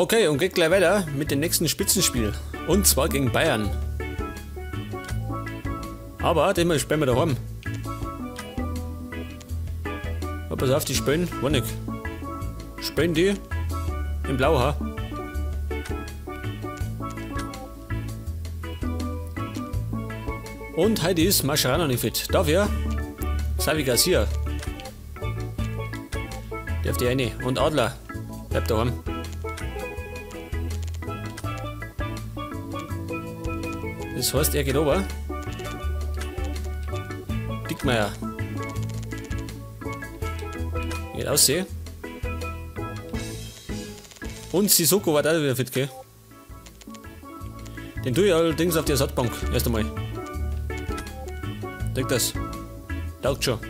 Okay, und geht gleich weiter mit dem nächsten Spitzenspiel. Und zwar gegen Bayern. Aber den spielen wir daheim. Aber pass auf, die spielen. War nicht. Spielen die im Blauhaar. Und heute ist Mascheran noch nicht fit. Dafür Xavi Garcia. Der auf die eine. Und Adler. Bleibt daheim. Das heißt, er geht ober. Dickmeier. Geht aussehen. Und Sissoko war da wieder fit, gell? Den tue ich allerdings auf die Ersatzbank. Erst einmal. Denkt das. Taugt schon.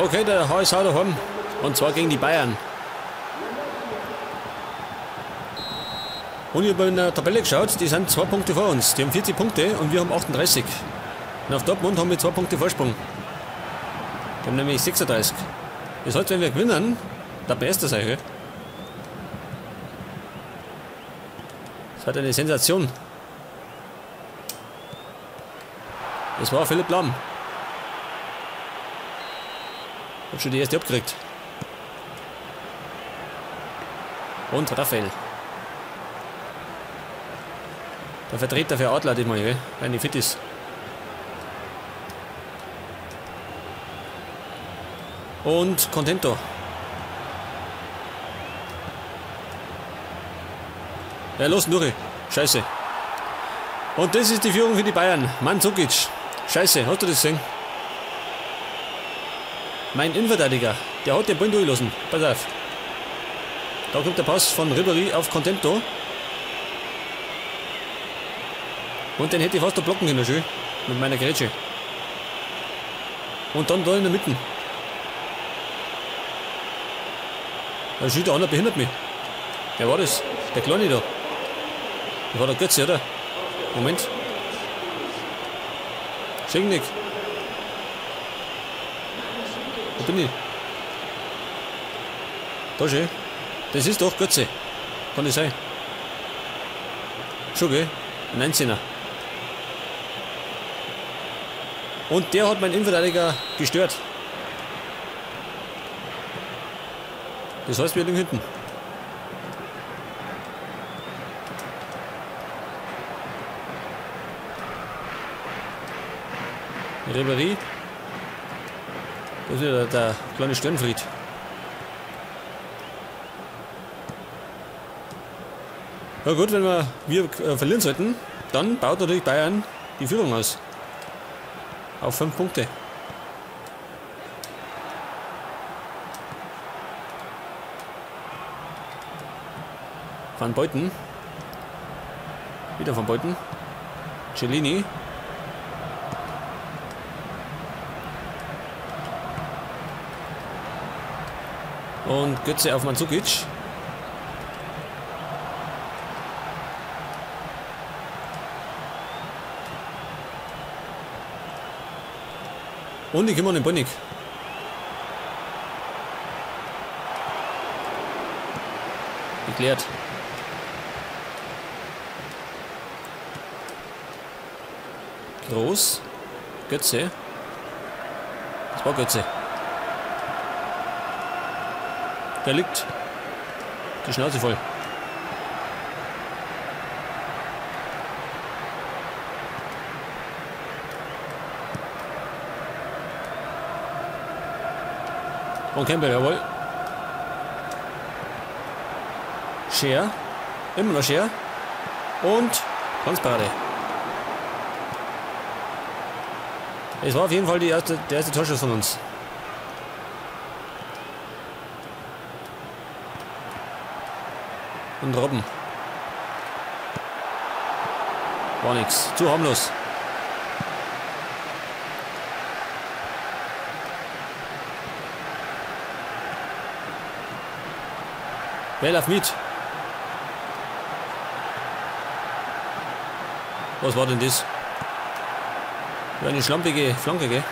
Okay, der HSH daheim. Und zwar gegen die Bayern. Und ich habe in der Tabelle geschaut, die sind 2 Punkte vor uns. Die haben 40 Punkte und wir haben 38. Und auf Dortmund haben wir 2 Punkte Vorsprung. Die haben nämlich 36. Das heißt, wenn wir gewinnen, darf man Erster sein, gell? Das hat eine Sensation. Das war Philipp Lahm. Hab schon die erste abgekriegt. Und Rafael. Der Vertreter für Adler, den mal, wenn die fit ist. Und Contento. Ja, los, Nuri. Scheiße. Und das ist die Führung für die Bayern. Mandzukic. Scheiße, hast du das gesehen? Mein Innenverteidiger, der hat den Ball durchgelassen. Pass auf. Da kommt der Pass von Ribery auf Contento. Und den hätte ich fast da blocken können, schön. Mit meiner Grätsche. Und dann da in der Mitte. Da schießt der andere, behindert mich. Wer war das? Der Kleine da. Das war der Götze, oder? Moment. Schenknick. Bin ich. Da schön. Das ist doch Götze. Kann das sein? Schon, gell? Ein 19er. Und der hat meinen Innenverteidiger gestört. Das heißt, wir liegen hinten. Ribery. Das ist wieder der kleine Stirnfried. Na gut, wenn wir verlieren sollten, dann baut natürlich Bayern die Führung aus. Auf 5 Punkte. Van Buyten. Wieder Van Buyten. Cellini. Und Götze auf Mandzukic. Und ich kümmere den Bonnig. Geklärt. Groß. Götze. Das war Götze. Der liegt die Schnauze voll. Von Campbell, jawohl. Scheer. Immer noch Scheer. Und Glanzparade. Es war auf jeden Fall der erste Torschuss von uns. Und Robben. War nix. Zu harmlos. Bell auf Miet. Was war denn das? War eine schlampige Flanke, gell?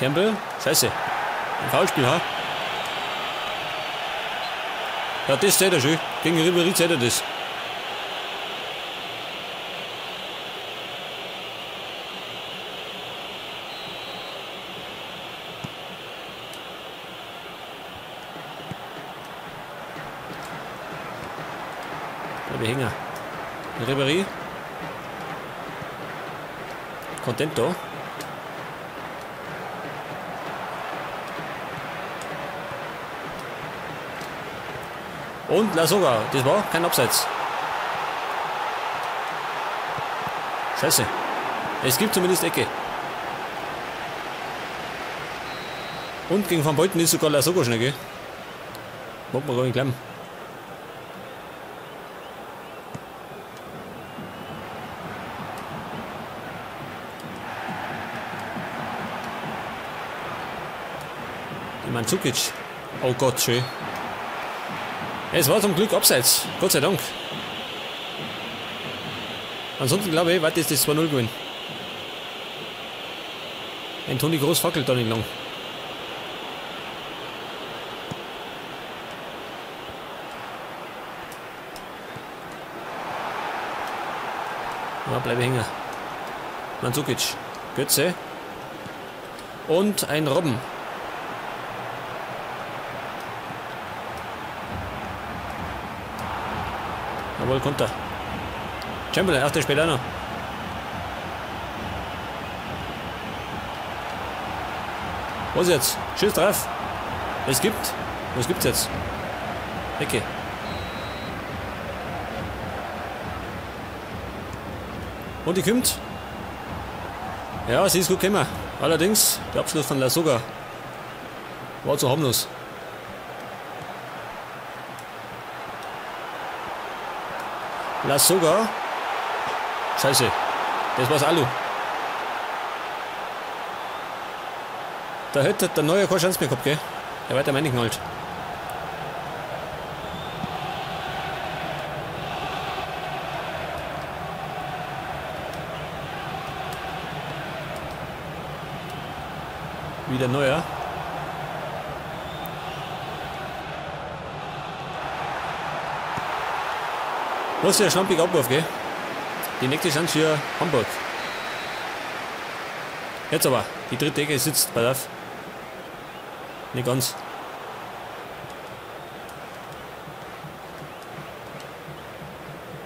Campbell? Scheiße. Ein Foulspiel, ha? Ja, das seht ihr schon. Gegen Ribery seht ihr das. Hänger. Ribery. Contento. Und Lasogga. Das war kein Abseits. Scheiße. Es gibt zumindest Ecke. Und gegen Van Buyten ist sogar Lasogga schnell, gell? Wollt man gar nicht glauben. Mandzukic. Oh Gott, schön. Es war zum Glück abseits. Gott sei Dank. Ansonsten glaube ich, warte, ist das 2-0 gewesen. Ein Toni Kroos fackelt da nicht lang. Ja, bleibe hängen. Mandzukic. Götze. Und ein Robben. Jawohl, Konter. Chamberlain, ach, der spielt auch noch. Was jetzt? Schuss drauf. Es gibt. Was gibt's jetzt? Ecke. Und die kommt. Ja, sie ist gut gekommen. Allerdings, der Abschluss von Lasogga war zu harmlos. Lasogga. Scheiße. Das war's Alu. Da hätte der Neuer keine Chance mehr gehabt, gell? Der weiter meine ich halt. Wieder Neuer. Das ist ja ein schlampiger Abwurf, gell? Die nächste Chance für Hamburg. Jetzt aber. Die dritte Ecke sitzt bei Raff. Nicht ganz.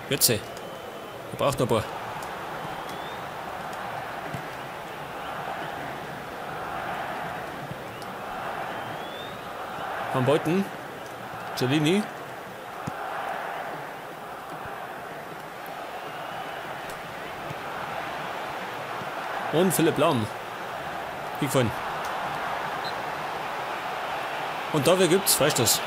Götze. Er braucht noch ein paar. Van Buyten. Cellini. Und Philipp Lahm. Gefangen. Und dafür gibt es Freistoß.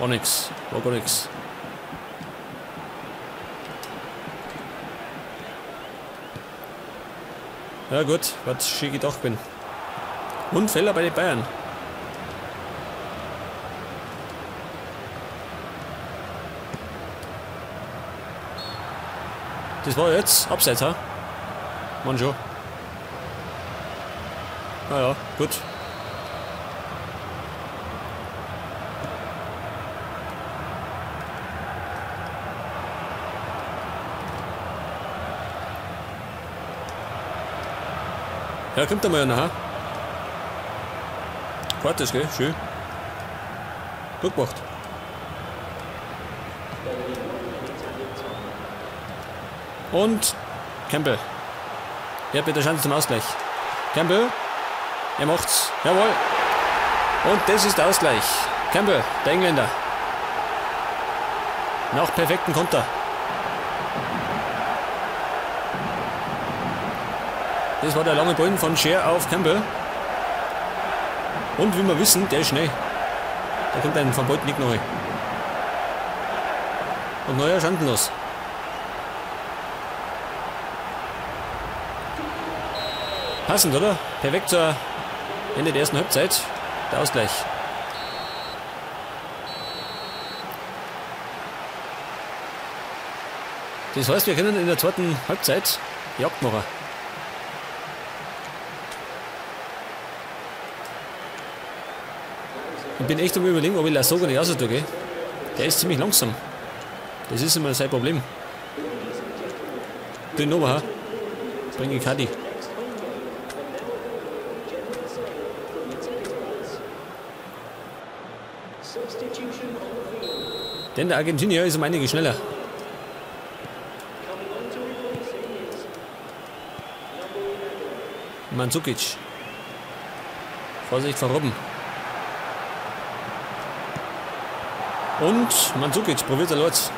War nix. War gar nix. Ja gut, was ich schon gedacht bin. Und Fehler bei den Bayern. Das war jetzt abseits, ha? Mann schon. Naja, gut. Ja, kommt da mal einer, ha? Quartes, gell? Schön. Gut gemacht. Und Campbell. Er hat mit der Chance zum Ausgleich. Campbell. Er macht's. Jawohl. Und das ist der Ausgleich. Campbell, der Engländer. Nach perfekten Konter. Das war der lange Ball von Scher auf Campbell. Und wie wir wissen, der ist schnell. Da kommt ein Van Buyten nicht neu. Und Neuer chancenlos. Passend, oder? Perfekt zur Ende der ersten Halbzeit. Der Ausgleich. Das heißt, wir können in der zweiten Halbzeit Jagd machen. Ich bin echt am Überlegen, ob ich Lasogga nicht raus tue. Der ist ziemlich langsam. Das ist immer sein Problem. Den Oberhaar. Bring Icardi. Denn der Argentinier ist um einige schneller. Mandzukic. Vorsicht vor Robben. Und Mandzukic probiert er los.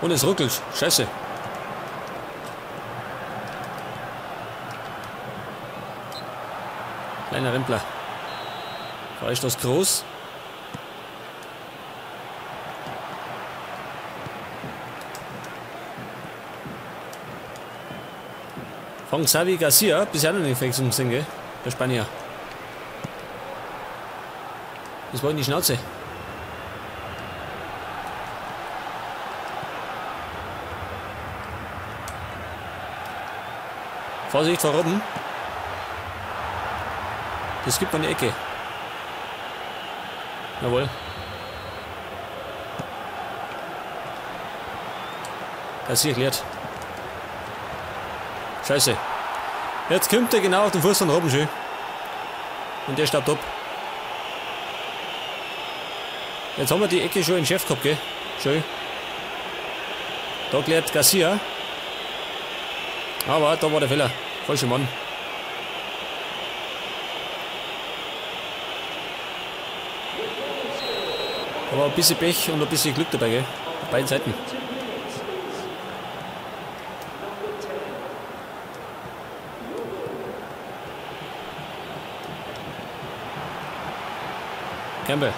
Und es ruckelt. Scheiße. Kleiner Rempler. Freistoß Kroos. Von Xavi Garcia, bisher noch nicht fix im Single, der Spanier. Das war in die Schnauze. Vorsicht vor Robben. Das gibt man die Ecke. Jawohl. Garcia erklärt. Scheiße. Jetzt kommt er genau auf den Fuß von Robben schön. Und der staubt ab. Jetzt haben wir die Ecke schon in den Chef gehabt, gell? Schön. Da klärt Garcia. Aber da war der Fehler. Falscher Mann. Aber ein bisschen Pech und ein bisschen Glück dabei, gell? Auf beiden Seiten. Campbell.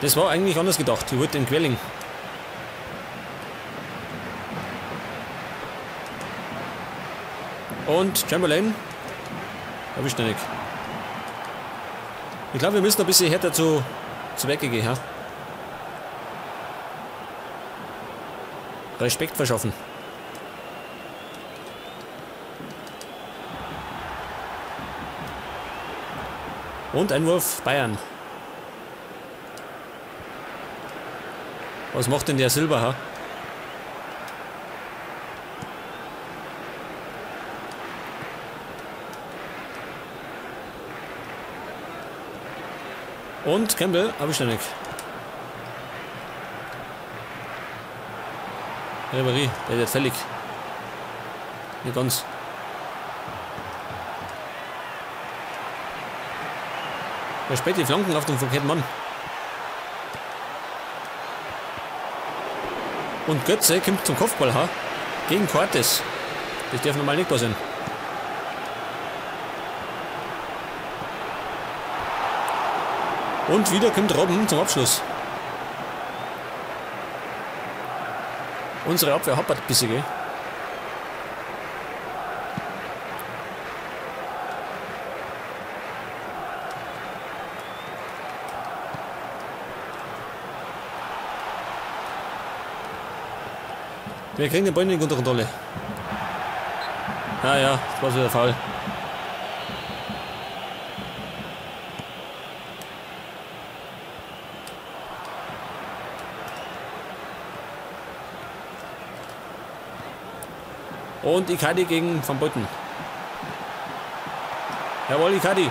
Das war eigentlich anders gedacht. Ich wollte den Quelling. Und Chamberlain. Hab ich nicht. Ich glaube, wir müssen ein bisschen härter zu Werke gehen. Ja? Respekt verschaffen. Und Einwurf Bayern. Was macht denn der Silber? Ha? Und Campbell, habe ich noch nicht. Ribery, der ist fällig. Nicht ganz. Er spät die Flanken auf den verkehrten Mann. Und Götze kommt zum Kopfball, ha? Gegen Cortes. Das darf normal nicht passieren. Und wieder kommt Robben zum Abschluss. Unsere Abwehr hoppert ein bisschen, gell? Wir kriegen den Ball nicht unter Kontrolle. Ah ja, das war wieder faul. Und Icardi gegen Van Buyten. Jawohl, Icardi.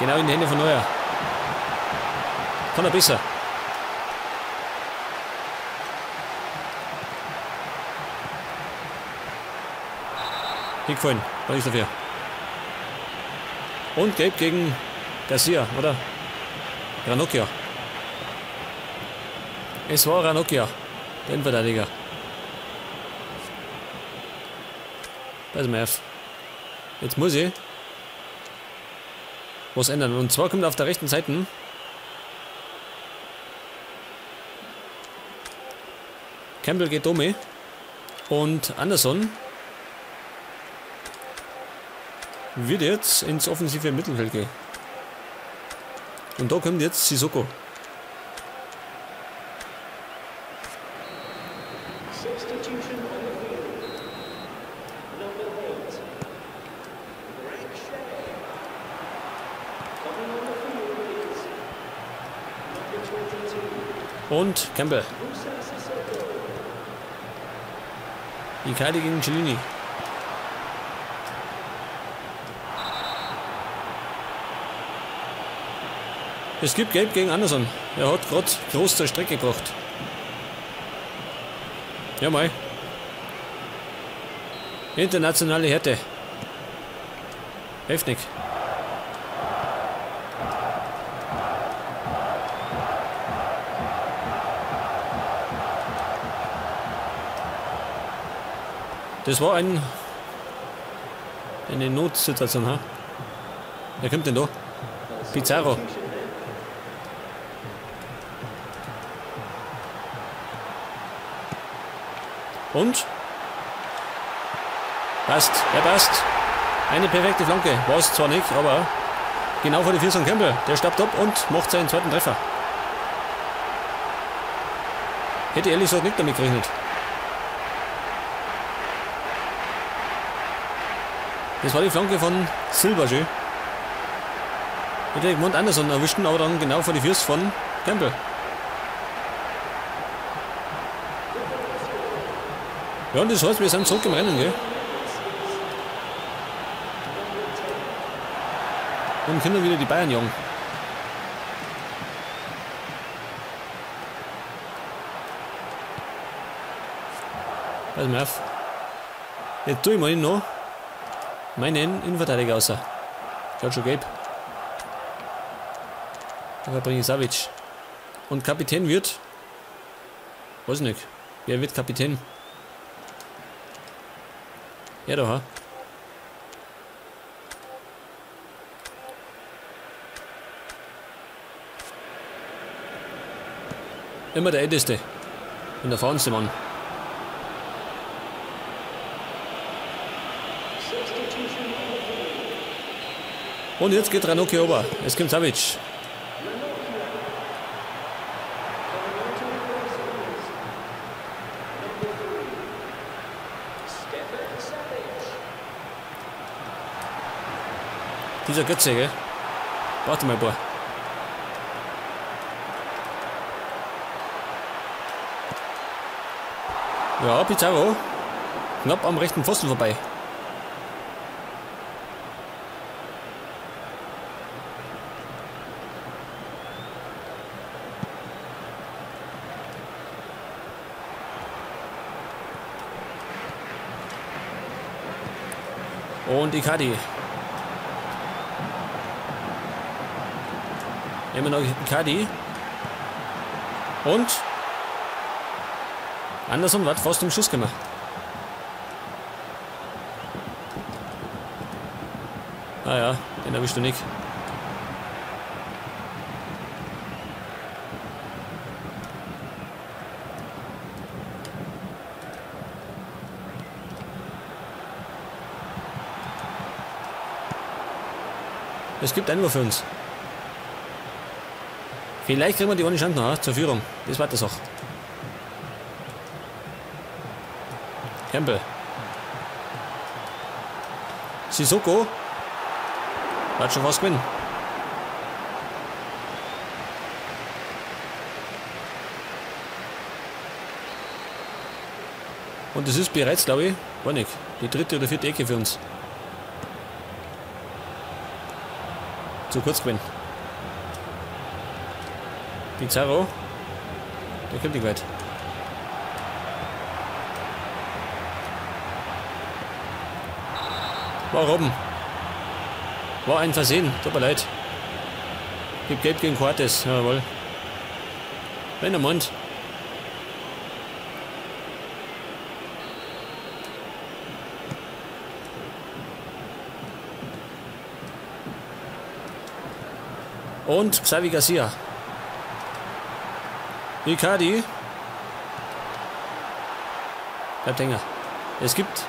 Genau in die Hände von Neuer. Kann er besser. Nicht gefallen. Da ist dafür. Und Gelb gegen Garcia, oder? Ranocchia. Es war Ranocchia, den Verteidiger. Pass mal auf. Jetzt muss ich was ändern. Und zwar kommt auf der rechten Seite Campbell geht um und Anderson wird jetzt ins offensive Mittelfeld gehen. Und da kommt jetzt Sissoko. Und Campbell. Icardi gegen Cellini. Es gibt Gelb gegen Anderson. Er hat gerade groß zur Strecke gebracht. Ja, mal. Internationale Härte. Heftig. Das war eine Notsituation, ha? Wer kommt denn da? Pizarro. Und? Passt, er passt. Eine perfekte Flanke. War es zwar nicht, aber genau vor die Füße von Campbell. Der stappt ab und macht seinen zweiten Treffer. Hätte ehrlich gesagt nicht damit gerechnet. Das war die Flanke von Silber, schön. Hätte ich Mund Anderson erwischt, aber dann genau vor die Füße von Campbell. Ja, und das heißt, wir sind zurück im Rennen, gell? Und können wieder die Bayern jagen. Pass mal auf. Jetzt tue ich mal hin noch meinen Innenverteidiger außer. Schaut schon gelb. Da bringe ich Savic. Und Kapitän wird. Weiß nicht. Wer wird Kapitän? Ja, da. Immer der Älteste. Und der erfahrenste Mann. Und jetzt geht Ranocchia ober. Es kommt Savic. Dieser Götze, gell? Warte mal, boah. Ja, Pizarro. Knapp am rechten Pfosten vorbei. Und Icardi. Immer noch Icardi. Und Anderson hat fast den Schuss gemacht. Ah ja, den erwischst du nicht. Es gibt einen für uns. Vielleicht kriegen wir die ohne Chance noch zur Führung. Das war das auch. Campbell. Sissoko. Hat schon was gewinnen. Und es ist bereits, glaube ich, gar nicht, die dritte oder vierte Ecke für uns. Zu kurz gewesen. Pizarro. Der kommt nicht weit. War Robben. War ein Versehen. Tut mir leid. Gibt Gelb gegen Cortes. Jawohl. Wenn der Mond. Und Xavi Garcia. Icardi. Bleibt länger. Es gibt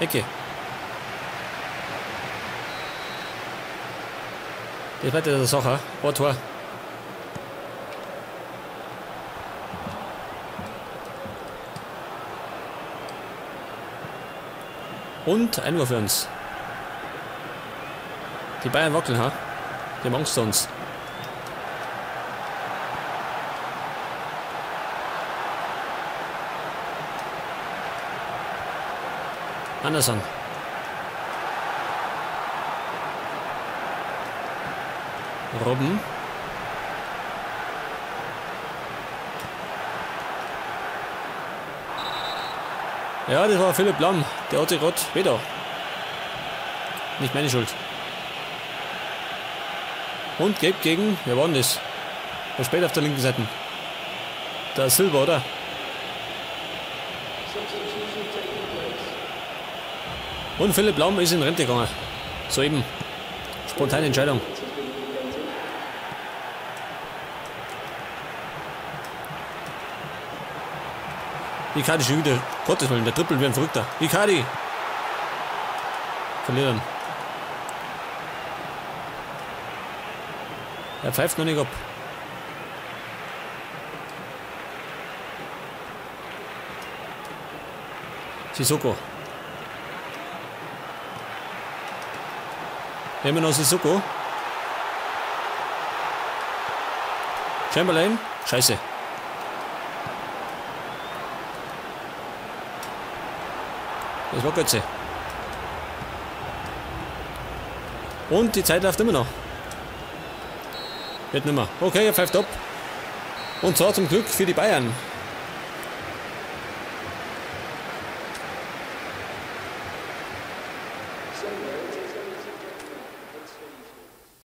Ecke. Jetzt bleibt der Lasogga. Oh, Tor. Und Einwurf für uns. Die Bayern wackeln, ha? Die haben Angst vor uns. Anderson. Robben. Ja, das war Philipp Lahm. Der hatte gerade wieder. Nicht meine Schuld. Und Gelb gegen. Wer war denn das? War spät auf der linken Seite. Da ist Silber, oder? Und Philipp Lahm ist in Rente gegangen. Soeben. Spontane Entscheidung. Icardi schon wieder. Gottes Willen, der Triple wäre ein Verrückter. Icardi! Verlieren. Er pfeift noch nicht ab. Sissoko. Immer noch Sissoko. Chamberlain. Scheiße. Das war Götze. Und die Zeit läuft immer noch. Wird nimmer. Okay, er pfeift ab. Und zwar zum Glück für die Bayern.